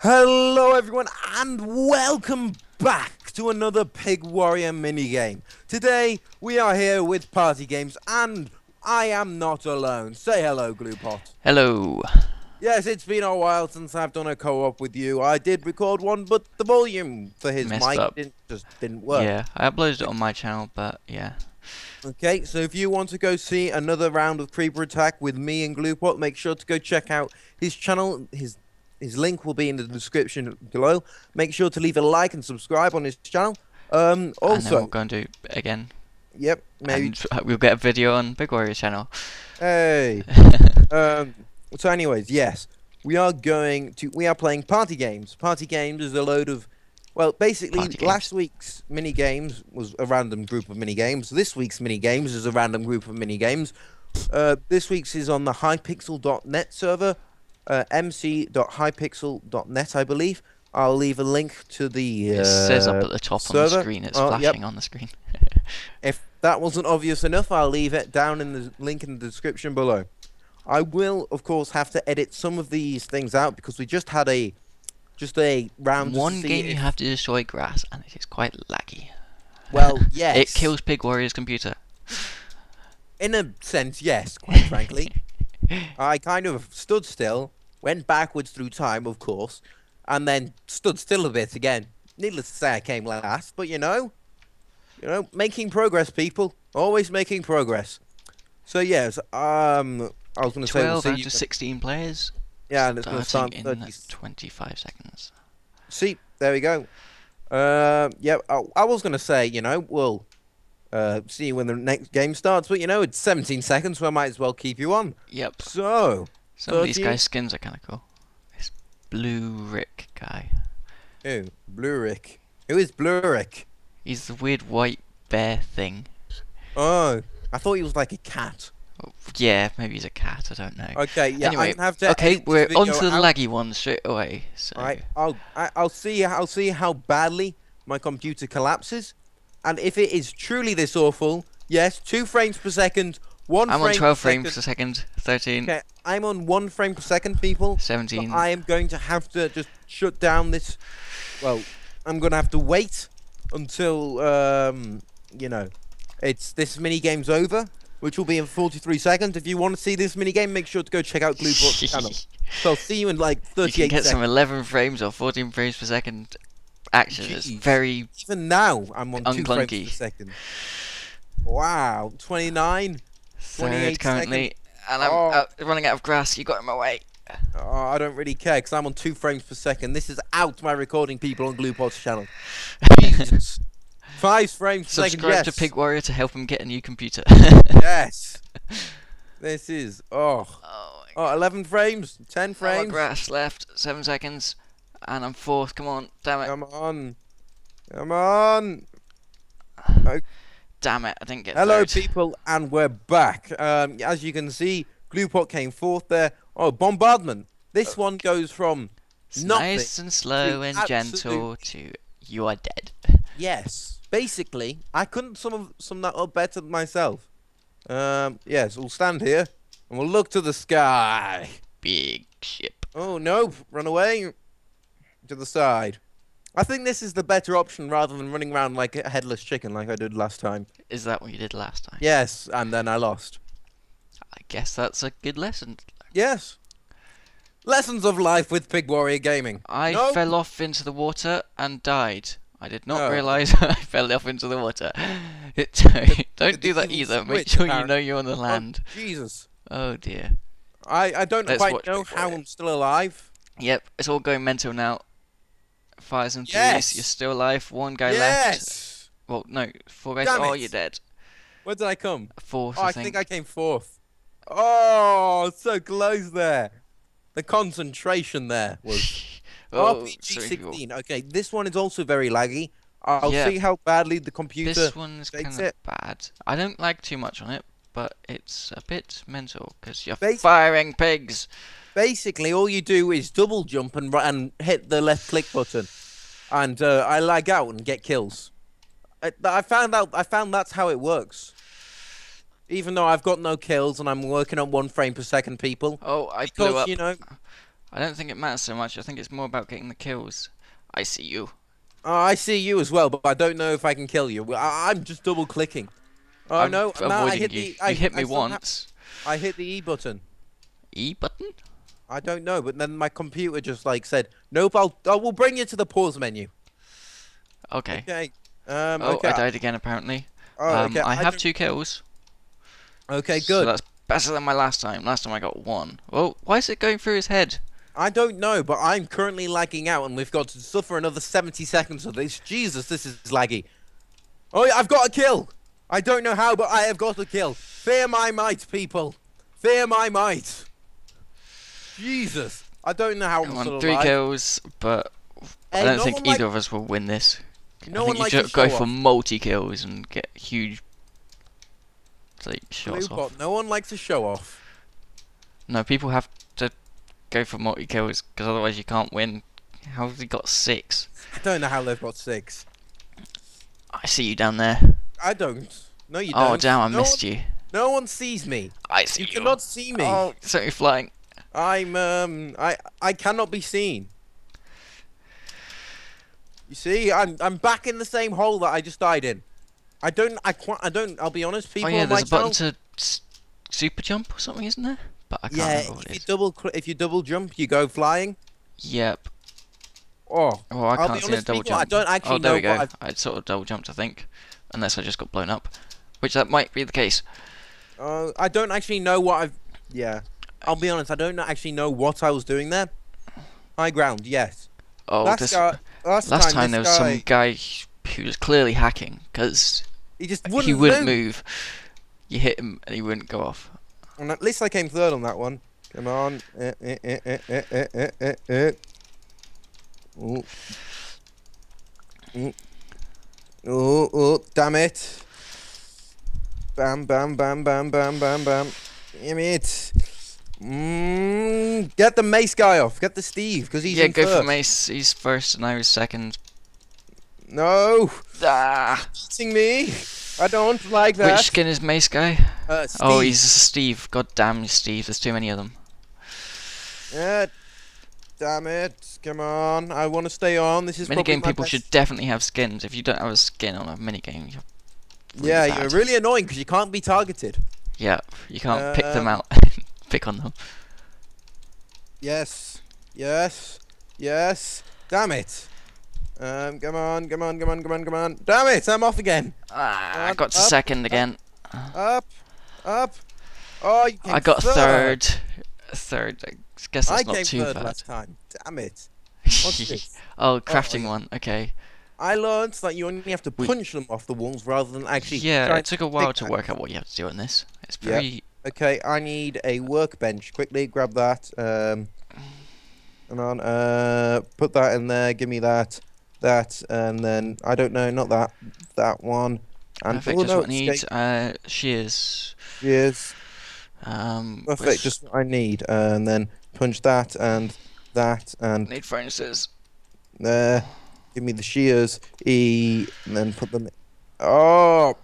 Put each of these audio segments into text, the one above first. Hello everyone and welcome back to another Pig Warrior minigame. Today we are here with party games and I am not alone. Say hello, Gluepot. Hello. Yes, it's been a while since I've done a co-op with you. I did record one, but the volume for his mic just didn't work. Yeah, I uploaded it on my channel, but yeah. Okay, so if you want to go see another round of Creeper Attack with me and Gluepot, make sure to go check out his channel. His link will be in the description below. Make sure to leave a like and subscribe on his channel. Also, and then we'll go and do it again. Yep, maybe. And we'll get a video on Big Warrior's channel. Hey. So, anyways, yes, we are playing party games. Party games is a load of, well, basically last week's mini games was a random group of mini games. This week's mini games is a random group of mini games. This week's is on the mc.hypixel.net server. mc.hypixel.net, I believe. I'll leave a link to the server. It says up at the top on the screen. It's flashing on the screen. If that wasn't obvious enough, I'll leave it down in the link in the description below. I will, of course, have to edit some of these things out because we just had a round. One game you have to destroy grass, and it is quite laggy. Well, yes. It kills Pig Warrior's computer. In a sense, yes. Quite frankly, I kind of stood still. Went backwards through time, of course, and then stood still a bit again. Needless to say, I came last, but you know, making progress, people. Always making progress. So yes, I was going to say 12 out of 16 players. Yeah, and it's going to start in 25 seconds. See, there we go. Yeah, I was going to say, you know, we'll see when the next game starts, but you know, it's 17 seconds, so I might as well keep you on. Yep. So. Some of these guys' skins are kind of cool. This Blue Rick guy. Who? Blue Rick. Who is Blue Rick? He's the weird white bear thing. Oh, I thought he was like a cat. Oh, yeah, maybe he's a cat. I don't know. Okay, yeah. Anyway, okay, we're on to the laggy one straight away. So. Right, I'll see how badly my computer collapses, and if it is truly this awful, yes, 2 frames per second. I'm on 12 frames per second, 13. Okay, I'm on 1 frame per second, people. 17. I am going to have to just shut down this. Well, I'm going to have to wait until, you know, this minigame's over, which will be in 43 seconds. If you want to see this minigame, make sure to go check out Gluepot's channel. So I'll see you in like 38 seconds. You can get some 11 frames or 14 frames per second action. It's very. Even now, I'm on 2 frames per second. Wow, 29. 28 currently, and I'm running out of grass. You got in my way. Oh, I don't really care because I'm on 2 frames per second. This is out my recording, people, on Gluepot's channel. Jesus, 5 frames per second. Subscribe to Pig Warrior to help him get a new computer. Yes, this is 11 frames, 10 frames. Grass left, 7 seconds, and I'm fourth. Come on, damn it. Come on, come on. Okay. Damn it, I didn't get Hello, third. People, and we're back. As you can see, Gluepot came forth there. Oh, bombardment. This one goes from nice and slow and gentle to you are dead. Yes. Basically, I couldn't sum that up better myself. Yes, we'll stand here and we'll look to the sky. Big ship. Oh, no. Run away. To the side. I think this is the better option rather than running around like a headless chicken like I did last time. Is that what you did last time? Yes, and then I lost. I guess that's a good lesson. Yes. Lessons of life with Pig Warrior Gaming. I fell off into the water and died. I did not realise I fell off into the water. Don't do that either. Make sure you know you're on the land. Oh, Jesus. Oh, dear. I don't quite know how I'm still alive. Yep, it's all going mental now. Fires and yes. You're still alive. One guy left. Well, no, 4 guys. Damn it. Oh, you're dead. Where did I come? Fourth. Oh, I think I came fourth. Oh, so close there. The concentration there was. Oh, RPG 16. Okay, this one is also very laggy. I'll see how badly the computer. This one's kind of bad. I don't lag too much on it, but it's a bit mental because you're firing pigs. Basically, all you do is double jump and hit the left click button, and I lag out and get kills. I found that's how it works. Even though I've got no kills and I'm working on 1 frame per second, people. Oh, I blew up. You know, I don't think it matters so much. I think it's more about getting the kills. I see you. I see you as well, but I don't know if I can kill you. I'm just double clicking. Oh no! I hit you. You hit me once. I hit the E button. E button? I don't know, but then my computer just like said, "Nope, I will bring you to the pause menu." Okay. Okay. Okay. I died again apparently. Oh, okay. I have 2 kills. Okay, good. So that's better than my last time. Last time I got 1. Well, why is it going through his head? I don't know, but I'm currently lagging out, and we've got to suffer another 70 seconds of this. Jesus, this is laggy. Oh, I've got a kill. I don't know how, but I have got a kill. Fear my might, people. Fear my might. Jesus. I don't know how I'm still alive. 3 kills, but I don't think either of us will win this. No one likes to show off. Go for multi-kills and get huge shots off. No one likes to show off. No, people have to go for multi-kills, because otherwise you can't win. How have we got 6? I don't know how they've got 6. I see you down there. I don't. No, you don't. Oh, damn, I missed you. No one sees me. I see you. You cannot see me. Oh, so you're flying. I'm, I cannot be seen. You see, I'm back in the same hole that I just died in. I don't, I'll be honest, people. Oh yeah, there's a button to super jump or something, isn't there? But I can't remember what it is. If you double jump, you go flying. Yep. Oh, I can't see a double jump. I don't actually know. Oh, there we go. I sort of double jumped, I think. Unless I just got blown up, which that might be the case. I don't actually know what I've... Yeah. I'll be honest, I don't actually know what I was doing there. High ground, yes. Oh, last time there was some guy who was clearly hacking, because he wouldn't move. You hit him and he wouldn't go off. And at least I came third on that one. Come on. Ooh. Ooh. Oh, oh, damn it. Bam, bam, bam, bam, bam, bam, bam. Damn it. Get the Mace guy off. Get the Steve, because he's in first. Yeah, go for Mace. He's first and I was second. No. Ah. Eating me. I don't like that. Which skin is Mace guy? Steve. Oh, he's Steve. God damn you, Steve. There's too many of them. Yeah. Damn it, come on, I want to stay on, this is probably my best. Minigame people should definitely have skins. If you don't have a skin on a minigame, you're really bad. You're really annoying because you can't be targeted. Yeah, you can't pick them out and pick on them. Yes, yes, yes, damn it. Come on, come on, come on, come on, come on. Damn it, I'm off again. I got to second again. Up. Oh, you came I got third. I guess that's not too bad. Last time. Damn it. What's this? Oh, crafting one. Okay. I learned that you only have to punch them off the walls rather than actually... Yeah, it took a while to work out what you have to do on this. It's pretty... Yep. Okay, I need a workbench. Quickly, grab that. Come on. Put that in there. Give me that. That. And then... I don't know. Not that. That one. And perfect. Just what I need. Shears. Shears. Perfect. Just what I need. And then... Punch that and that and. Need furnaces. There. Give me the shears. E. And then put them in. Oh.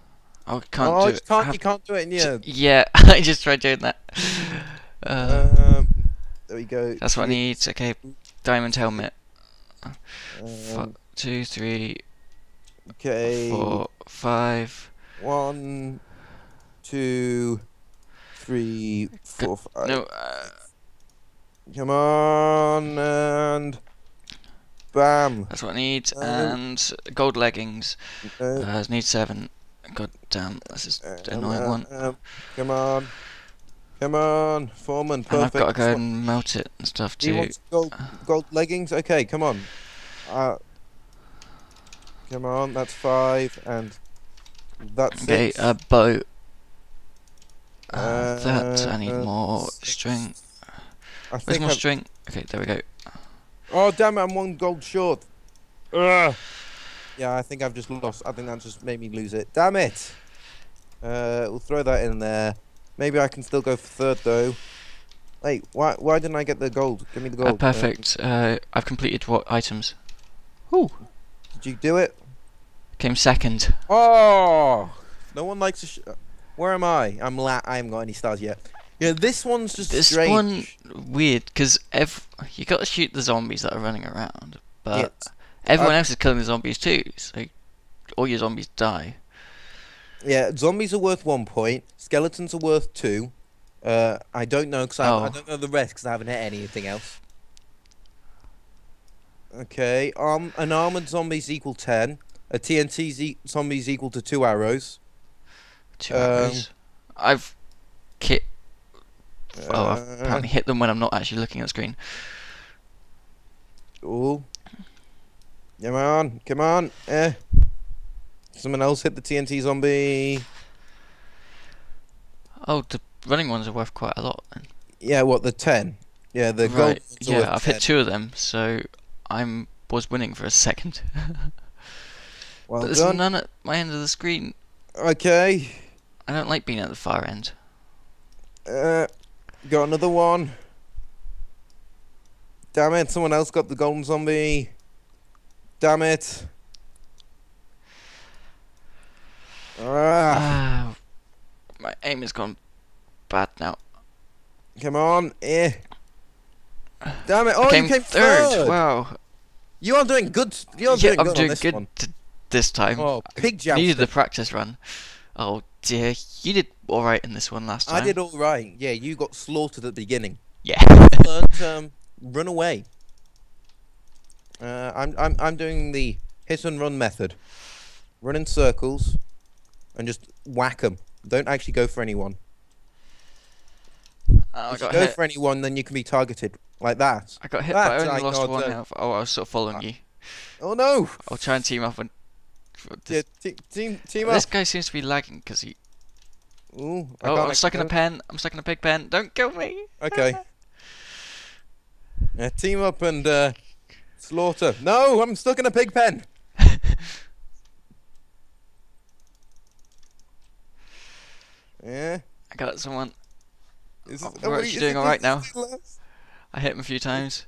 I can't do it. You can't do it in the end. Yeah, I just tried doing that. There we go. That's what I need. Okay. Diamond helmet. 2, 3. Okay. 4, 5. 1, 2, 3, 4, 5. No. Come on, and bam. That's what I need, and gold leggings. I need 7. God damn, this is an annoying one. Come on. Come on, Foreman, perfect. And I've got to go and melt it and stuff too. You want gold leggings? Okay, come on. Come on, that's 5, and that's 6. Okay, a bow. That, I need more string. Where's more string? Okay, there we go. Oh, damn it, I'm 1 gold short. Ugh. Yeah, I think I've just lost. I think that just made me lose it. Damn it. We'll throw that in there. Maybe I can still go for third, though. Hey, why didn't I get the gold? Give me the gold. Perfect. I've completed what items? Whew. Did you do it? Came second. Oh! No one likes to... Where am I? I haven't got any stars yet. Yeah, this one's just strange. This one, weird, because you got to shoot the zombies that are running around, but yes. Everyone else is killing the zombies too, so all your zombies die. Yeah, zombies are worth 1 point, skeletons are worth 2. I don't know, because I don't know the rest, because I haven't hit anything else. Okay, an armoured zombie's equal 10. A TNT zombie's equal to 2 arrows. 2 arrows? I've... I've apparently hit them when I'm not actually looking at the screen. Ooh. Come on, come on. Someone else hit the TNT zombie. Oh, the running ones are worth quite a lot then. Yeah, what, the 10? Yeah, the gold ones are worth 10. I've hit 2 of them, so... I was winning for a second. Well, but there's none at my end of the screen. Okay. I don't like being at the far end. Got another one. Damn it, someone else got the golden zombie. Damn it. My aim has gone bad now. Come on, Damn it! Oh, you came third. Wow, you are doing good. You're doing good. I'm doing good this time. Oh, pig jam! You did the practice run. Oh dear, you did all right in this one last time. I did all right. Yeah, you got slaughtered at the beginning. Yeah. Learn to run away. I'm doing the hit and run method. Run in circles, and just whack them. Don't actually go for anyone. If you go for anyone, then you can be targeted like that. I got hit, but I only lost 1 health. Oh, I was sort of following you. Oh no! I'll try and team up and. Team up. This guy seems to be lagging because he. Ooh, I'm stuck in a pen. I'm stuck in a pig pen. Don't kill me. Okay. Team up and slaughter. No, I'm stuck in a pig pen. Yeah. I got someone. We're actually doing alright now. I hit him a few times.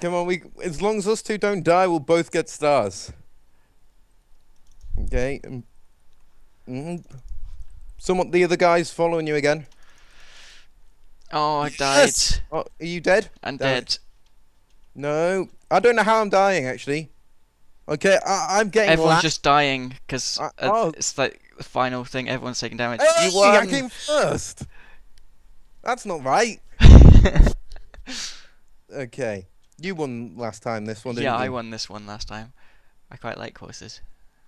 Come on, as long as us two don't die, we'll both get stars. Okay. The other guy's following you again. Oh, I died. Oh, are you dead? I'm dead. No. I don't know how I'm dying, actually. Okay, I'm getting Everyone's just dying, because it's like the final thing. Everyone's taking damage. Hey, you won. I came first. That's not right. Okay. You won last time this one, didn't you? Yeah, I won this one last time. I quite like horses.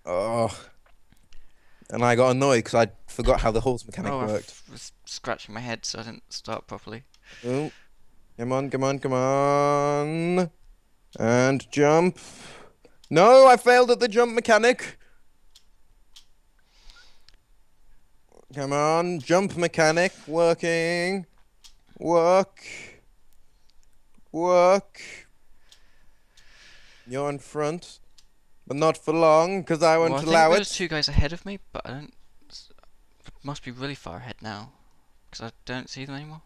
Oh. And I got annoyed because I forgot how the horse mechanic worked. I was scratching my head so I didn't start properly. Oh. Come on, come on, come on. And jump. No, I failed at the jump mechanic. Come on, jump mechanic, working, work, you're in front, but not for long, because I won't allow it. There's 2 guys ahead of me, but I don't, must be really far ahead now, because I don't see them anymore.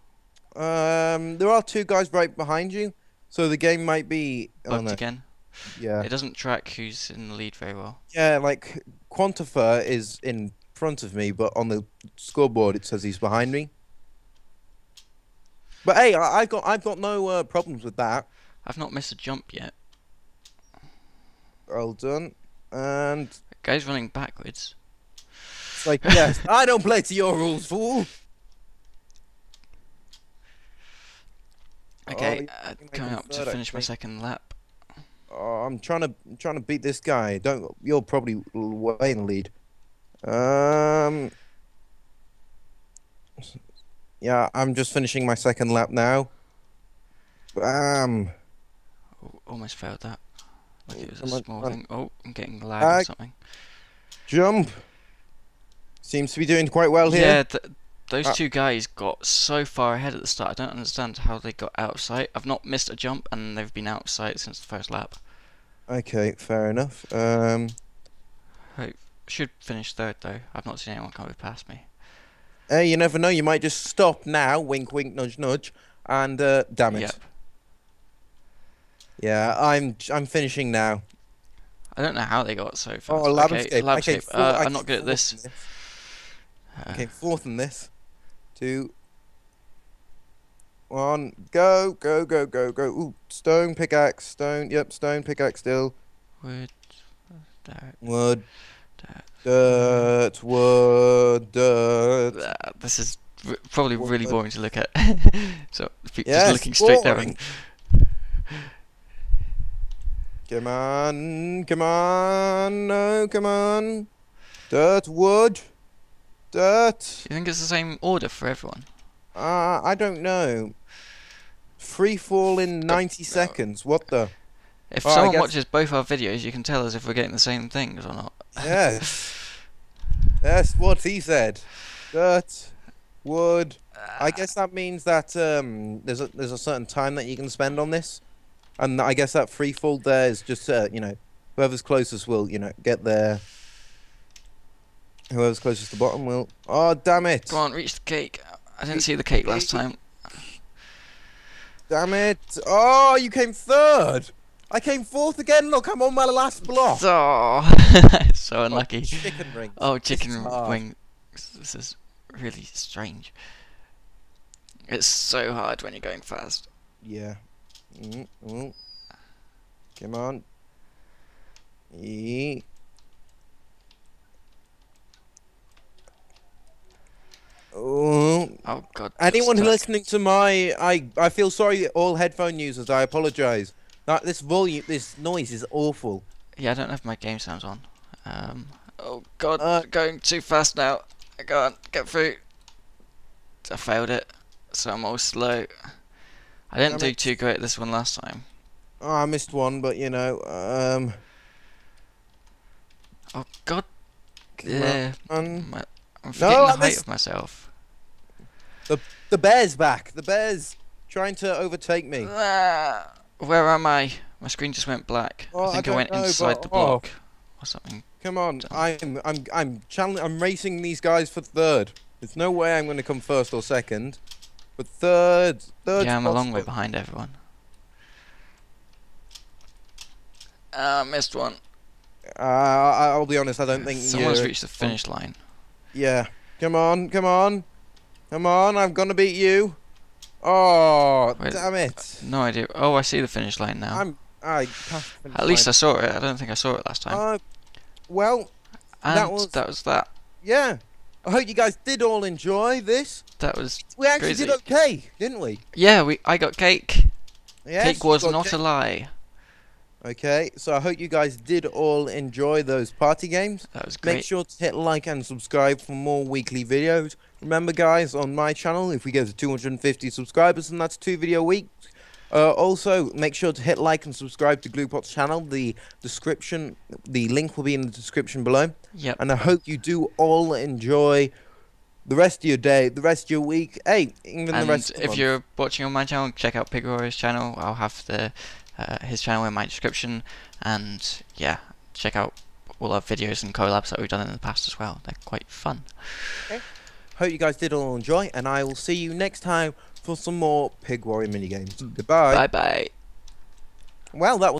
There are 2 guys right behind you, so the game might be... bugged again. Yeah. It doesn't track who's in the lead very well. Yeah, like, Quantifer is in... front of me, but on the scoreboard it says he's behind me. But hey, I've got no problems with that. I've not missed a jump yet. Well done. And the guy's running backwards. It's like yes, I don't play to your rules, fool. Okay, coming up to finish my second lap. Oh, I'm trying to beat this guy. Don't you're probably way in the lead. Yeah, I'm just finishing my second lap now. Almost failed that. Like it was a small thing. Oh, I'm getting lag or something. Jump. Seems to be doing quite well here. Yeah, those 2 guys got so far ahead at the start. I don't understand how they got out of sight. I've not missed a jump, and they've been out of sight since the first lap. Okay, fair enough. Right. Should finish third though. I've not seen anyone come past me. Hey, you never know. You might just stop now. Wink, wink, nudge, nudge, and damn it. Yep. Yeah, I'm finishing now. I don't know how they got so far. Oh, Labscape. I'm not good at this. Okay, fourth in this. Two, One, go, go, go, go, go. Ooh, stone pickaxe, stone, yep, stone pickaxe still. Wood, dirt. Wood, dirt, wood, dirt. This is probably wood, really boring to look at. So, just looking straight down. Come on, come on, no, come on. Dirt, wood, dirt. You think it's the same order for everyone? I don't know. Free fall in 90 seconds. What the? If someone watches both our videos, you can tell us if we're getting the same things or not. Yes. That's what he said. Dirt, wood. I guess that means that there's a certain time that you can spend on this, and I guess that free fall there is just you know, whoever's closest will get there. Whoever's closest to the bottom will. Oh, damn it! Go on, reach the cake. I didn't see the cake last time. Damn it. Oh, you came third. I came fourth again. Look, I'm on my last block. Oh, so unlucky. Oh, chicken ring. Oh, chicken wing. This is really strange. It's so hard when you're going fast. Yeah. Mm-hmm. Come on. Eee. Oh. Oh God! Anyone listening to my, I feel sorry. All headphone users, I apologise. This volume, this noise is awful. Yeah, I don't know if my game sound's on. Oh God! Going too fast now. I can't get through. I failed it, so I'm all slow. I didn't do too great at this one last time. Oh, I missed one, but you know. Oh God! Yeah. I'm forgetting the height of myself. The bear's back. The bear's trying to overtake me. Where am I? My screen just went black. Oh, I think I went inside the block or something. Come on, I'm racing these guys for third. There's no way I'm going to come first or second, but third. Yeah, I'm a long way behind everyone. Missed one. I'll be honest. I don't think someone's reached the finish line. Yeah, come on, come on, come on! I'm gonna beat you. Oh, wait, damn it! No idea. Oh, I see the finish line now. At least I saw it. I don't think I saw it last time. Well, and that was that. Yeah, I hope you guys did all enjoy this. That was. We actually did okay, didn't we? Yeah, I got cake. Yes, cake was not a lie. Okay, so I hope you guys did all enjoy those party games. That was great. Make sure to hit like and subscribe for more weekly videos. Remember guys, on my channel, if we get to 250 subscribers, and that's 2 video weeks. Also, make sure to hit like and subscribe to Gluepot's channel. The description, the link will be in the description below. Yep. And I hope you do all enjoy the rest of your day, the rest of your week, hey, even the rest of the month. If you're watching on my channel, check out PigWarrior's channel. I'll have the his channel in my description, and yeah, check out all our videos and collabs that we've done in the past as well. They're quite fun. Okay. Hope you guys did all enjoy, and I will see you next time for some more Pig Warrior minigames. Goodbye. Bye bye. Well, that was